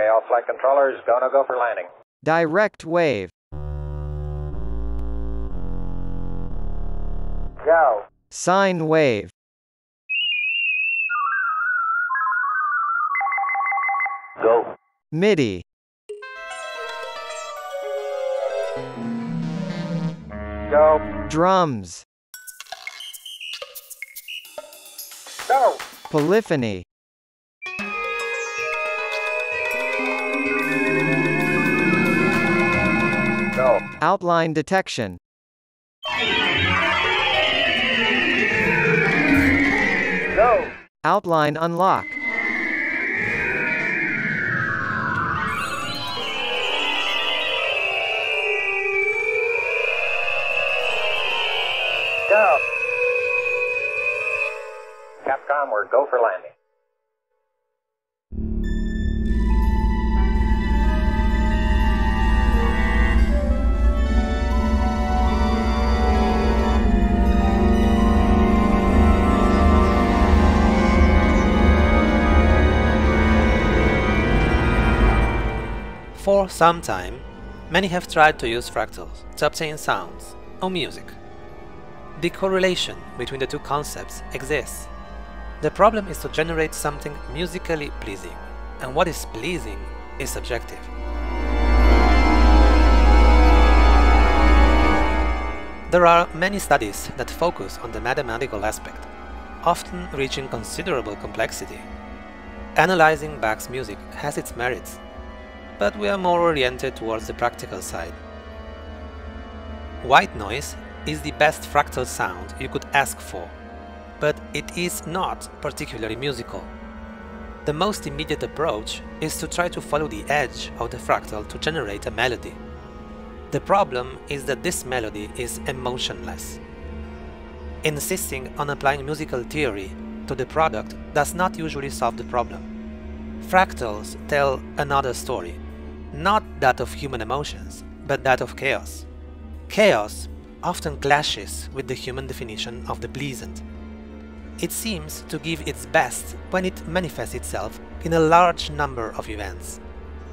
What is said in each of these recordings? Okay, all flight controllers, gonna go for landing. Direct wave. Go. Sine wave. Go. MIDI. Go. Drums. Go. Polyphony. Go. Outline detection. Go. Outline unlock. Go. Capcom, we're go for landing. For some time, many have tried to use fractals to obtain sounds or music. The correlation between the two concepts exists. The problem is to generate something musically pleasing, and what is pleasing is subjective. There are many studies that focus on the mathematical aspect, often reaching considerable complexity. Analyzing Bach's music has its merits, but we are more oriented towards the practical side. White noise is the best fractal sound you could ask for, but it is not particularly musical. The most immediate approach is to try to follow the edge of the fractal to generate a melody. The problem is that this melody is emotionless. Insisting on applying musical theory to the product does not usually solve the problem. Fractals tell another story, not that of human emotions, but that of chaos. Chaos often clashes with the human definition of the pleasant. It seems to give its best when it manifests itself in a large number of events,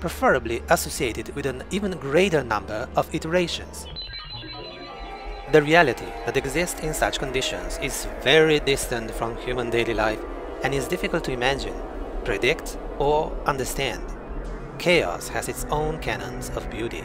preferably associated with an even greater number of iterations. The reality that exists in such conditions is very distant from human daily life and is difficult to imagine, predict, or understand. Chaos has its own canons of beauty.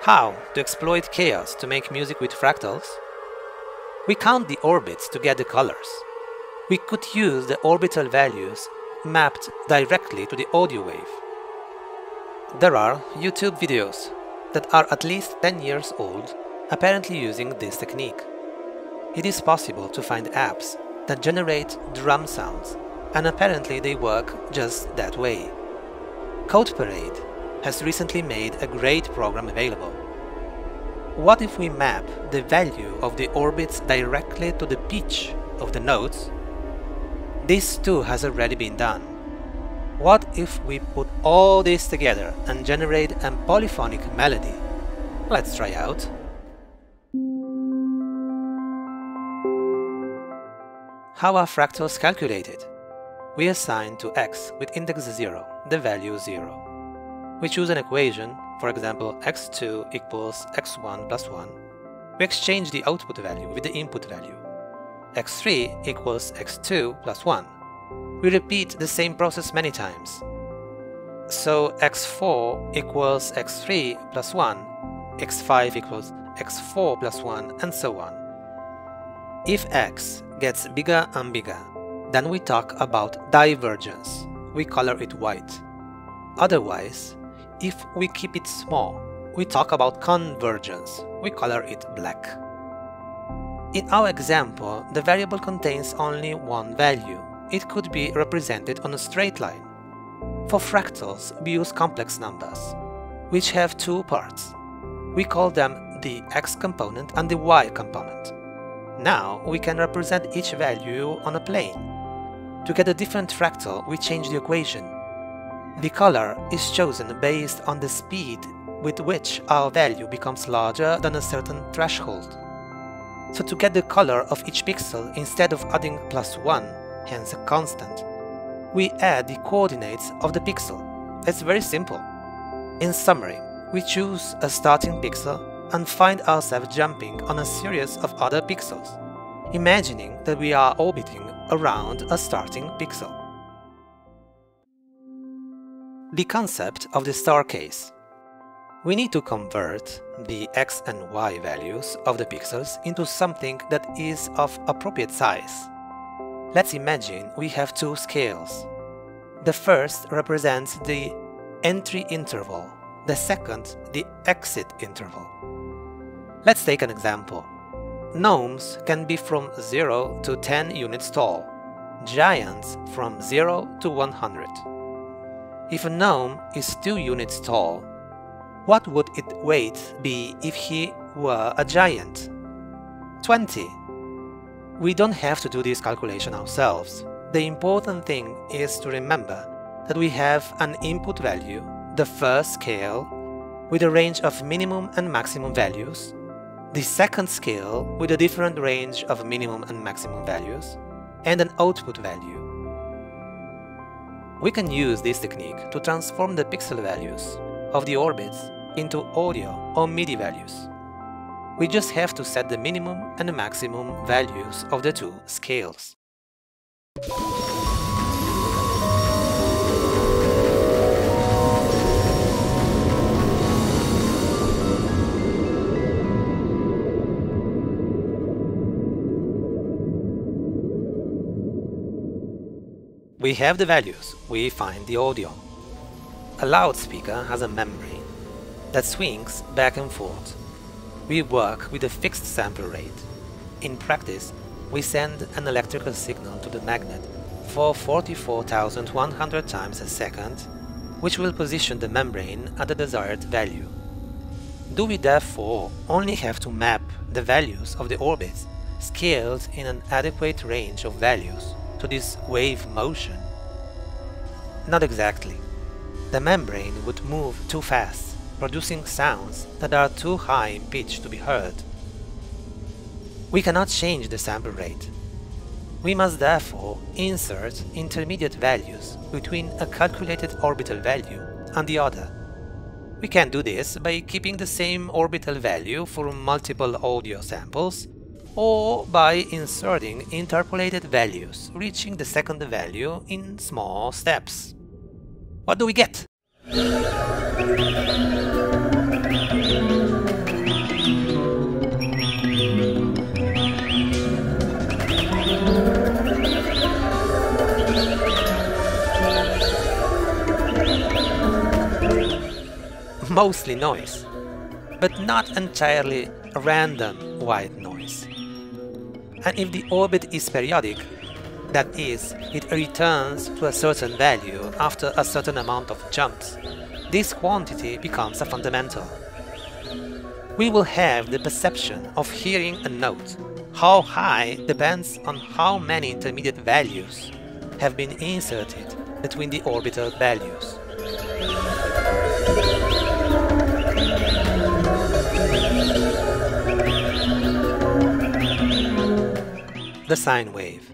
How to exploit chaos to make music with fractals? We count the orbits to get the colors. We could use the orbital values mapped directly to the audio wave. There are YouTube videos that are at least 10 years old apparently using this technique. It is possible to find apps that generate drum sounds, and apparently they work just that way. Code Parade has recently made a great program available. What if we map the value of the orbits directly to the pitch of the notes? This too has already been done. What if we put all this together and generate a polyphonic melody? Let's try out. How are fractals calculated? We assign to x with index 0 the value 0. We choose an equation, for example x2 equals x1 plus 1. We exchange the output value with the input value. x3 equals x2 plus 1. We repeat the same process many times. So x4 equals x3 plus 1, x5 equals x4 plus 1, and so on. If x gets bigger and bigger, then we talk about divergence. We color it white. Otherwise, if we keep it small, we talk about convergence. We color it black. In our example, the variable contains only one value. It could be represented on a straight line. For fractals, we use complex numbers, which have two parts. We call them the x component and the y component. Now we can represent each value on a plane. To get a different fractal, we change the equation. The color is chosen based on the speed with which our value becomes larger than a certain threshold. So to get the color of each pixel, instead of adding +1, hence a constant, we add the coordinates of the pixel. It's very simple. In summary, we choose a starting pixel and find ourselves jumping on a series of other pixels, imagining that we are orbiting around a starting pixel. The concept of the staircase. We need to convert the x and y values of the pixels into something that is of appropriate size. Let's imagine we have two scales. The first represents the entry interval, the second the exit interval. Let's take an example. Gnomes can be from 0 to 10 units tall, giants from 0 to 100. If a gnome is 2 units tall, what would its weight be if he were a giant? 20. We don't have to do this calculation ourselves. The important thing is to remember that we have an input value, the first scale, with a range of minimum and maximum values, the second scale with a different range of minimum and maximum values, and an output value. We can use this technique to transform the pixel values of the orbits into audio or MIDI values. We just have to set the minimum and maximum values of the two scales. We have the values, we find the audio. A loudspeaker has a membrane that swings back and forth. We work with a fixed sample rate. In practice, we send an electrical signal to the magnet for 44,100 times a second, which will position the membrane at the desired value. Do we therefore only have to map the values of the orbits scaled in an adequate range of values to this wave motion? Not exactly. The membrane would move too fast, producing sounds that are too high in pitch to be heard. We cannot change the sample rate. We must therefore insert intermediate values between a calculated orbital value and the other. We can do this by keeping the same orbital value for multiple audio samples, or by inserting interpolated values, reaching the second value in small steps. What do we get? Mostly noise, but not entirely random white noise. And if the orbit is periodic, that is, it returns to a certain value after a certain amount of jumps, this quantity becomes a fundamental. We will have the perception of hearing a note. How high depends on how many intermediate values have been inserted between the orbital values. The sine wave.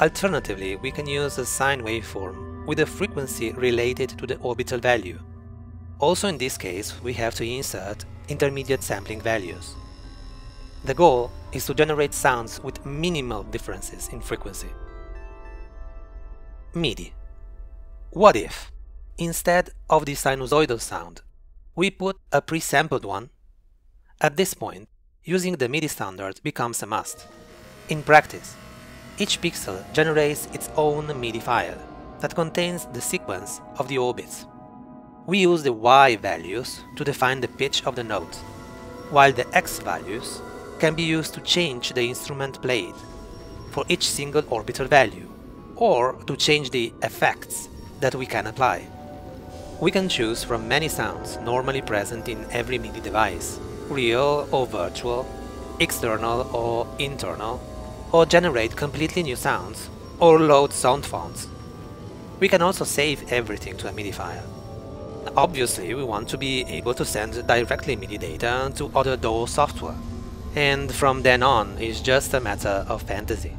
Alternatively, we can use a sine waveform with a frequency related to the orbital value. Also in this case, we have to insert intermediate sampling values. The goal is to generate sounds with minimal differences in frequency. MIDI. What if, instead of the sinusoidal sound, we put a pre-sampled one? At this point, using the MIDI standard becomes a must. In practice, each pixel generates its own MIDI file that contains the sequence of the orbits. We use the Y values to define the pitch of the note, while the X values can be used to change the instrument played for each single orbital value, or to change the effects that we can apply. We can choose from many sounds normally present in every MIDI device, real or virtual, external or internal, or generate completely new sounds, or load sound fonts. We can also save everything to a MIDI file. Obviously, we want to be able to send directly MIDI data to other DAW software, and from then on it's just a matter of fantasy.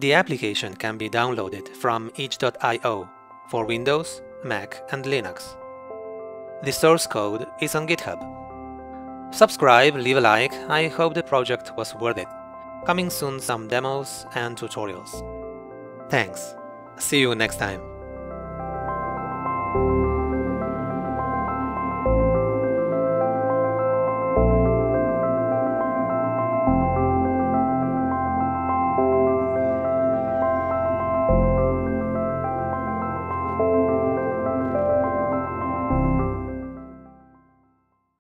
The application can be downloaded from itch.io for Windows, Mac and Linux. The source code is on GitHub. Subscribe, leave a like, I hope the project was worth it. Coming soon some demos and tutorials. Thanks, see you next time.